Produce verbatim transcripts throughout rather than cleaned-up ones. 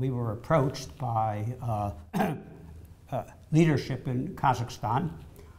we were approached by uh, uh, leadership in Kazakhstan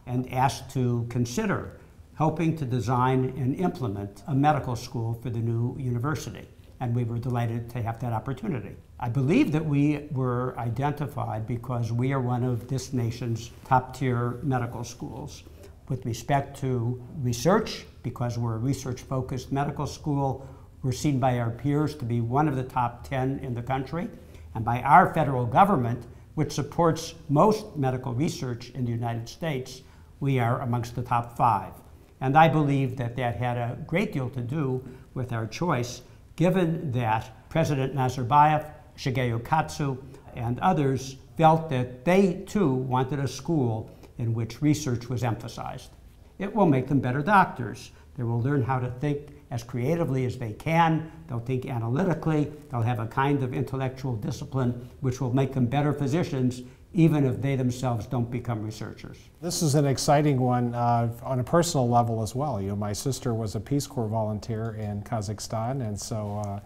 and asked to consider helping to design and implement a medical school for the new university. And we were delighted to have that opportunity. I believe that we were identified because we are one of this nation's top-tier medical schools with respect to research, because we're a research-focused medical school. We're seen by our peers to be one of the top ten in the country, and by our federal government, which supports most medical research in the United States, we are amongst the top five. And I believe that that had a great deal to do with our choice, given that President Nazarbayev, Shigeo Katsu, and others felt that they too wanted a school in which research was emphasized. It will make them better doctors. They will learn how to think as creatively as they can. They'll think analytically. They'll have a kind of intellectual discipline which will make them better physicians, even if they themselves don't become researchers. This is an exciting one uh, on a personal level as well. You know, my sister was a Peace Corps volunteer in Kazakhstan, and so uh,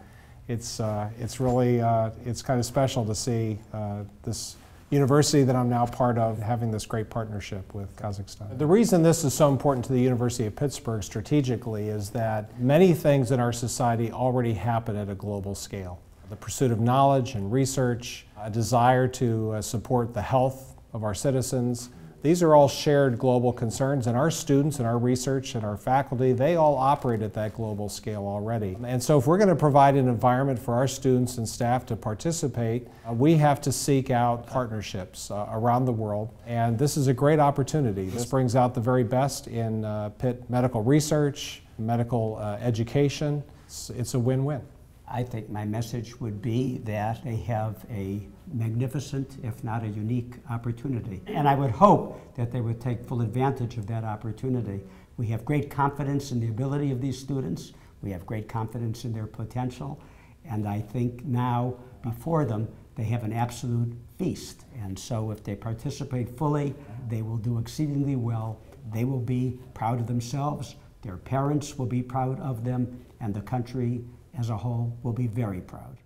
it's, uh, it's really, uh, it's kind of special to see uh, this university that I'm now part of having this great partnership with Kazakhstan. The reason this is so important to the University of Pittsburgh strategically is that many things in our society already happen at a global scale. The pursuit of knowledge and research, a desire to uh, support the health of our citizens, these are all shared global concerns, and our students and our research and our faculty, they all operate at that global scale already. And so if we're going to provide an environment for our students and staff to participate, uh, we have to seek out partnerships uh, around the world, and this is a great opportunity. This brings out the very best in uh, Pitt medical research, medical uh, education. It's, it's a win-win. I think my message would be that they have a magnificent, if not a unique, opportunity. And I would hope that they would take full advantage of that opportunity. We have great confidence in the ability of these students. We have great confidence in their potential. And I think now, before them, they have an absolute feast. And so if they participate fully, they will do exceedingly well. They will be proud of themselves. Their parents will be proud of them. And the country as a whole will be very proud.